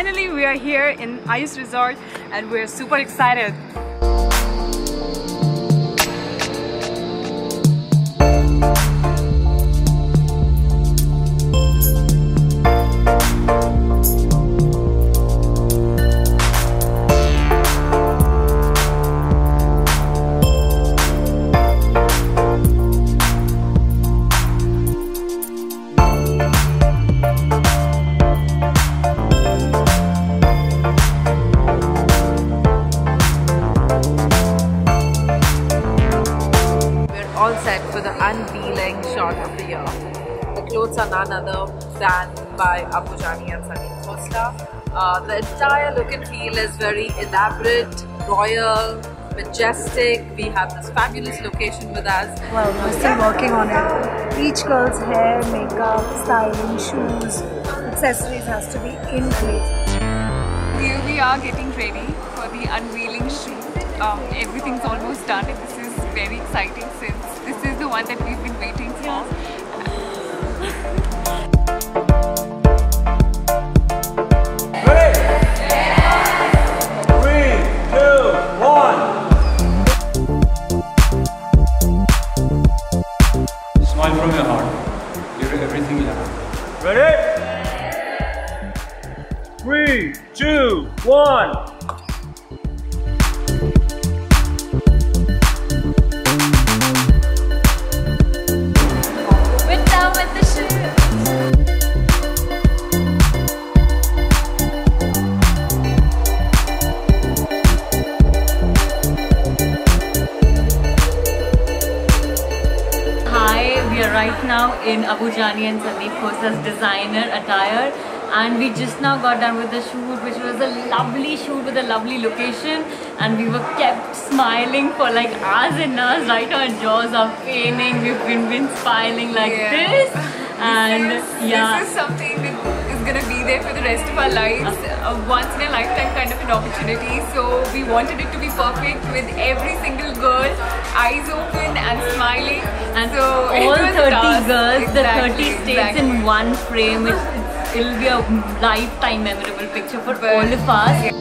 Finally, we are here in Aayush Resort and we're super excited. All set for the unveiling shot of the year. The clothes are none other than by Abu Jani and Sandeep Khosla. The entire look and feel is very elaborate, royal, majestic. We have this fabulous location with us. Well, we're still working on it. Each girl's hair, makeup, styling, shoes, accessories has to be in place. Here we are getting ready for the unveiling shoot. Everything's almost done. This is very exciting since this is the one that we've been waiting for. Yeah. 3, 2, 1. Smile from your heart. Give it everything you have. Ready? 3, 2, 1. Right now in Abu Jani and Sandeep Khosla's designer attire, and we just now got done with the shoot, which was a lovely shoot with a lovely location, and we were kept smiling for like hours and hours. Right, our jaws are paining. We've been smiling like this, and this is something that is gonna be there for the rest of our lives. A once in a lifetime kind of an opportunity. So we wanted it to be perfect with every single girl, eyes open and smiling. And so all 30 girls, the 30 states in one frame. It'll be a lifetime memorable picture for all of us.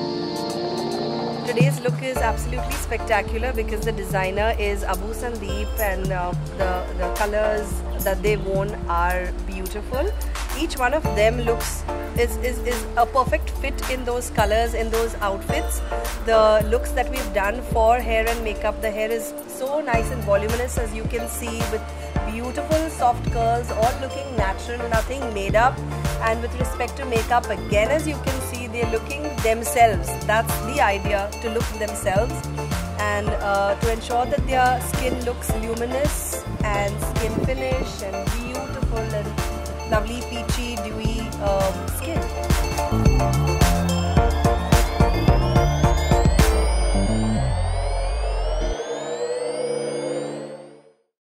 Today's look is absolutely spectacular because the designer is Abu Sandeep, and the colors that they've worn are beautiful. Each one of them looks is a perfect fit in those colors, in those outfits. The looks that we've done for hair and makeup, the hair is so nice and voluminous, as you can see, with beautiful soft curls, all looking natural, nothing made up. And with respect to makeup, again, as you can see, they're looking themselves. That's the idea, to look themselves, and to ensure that their skin looks luminous and skin finish and beautiful and lovely peachy dewy skin.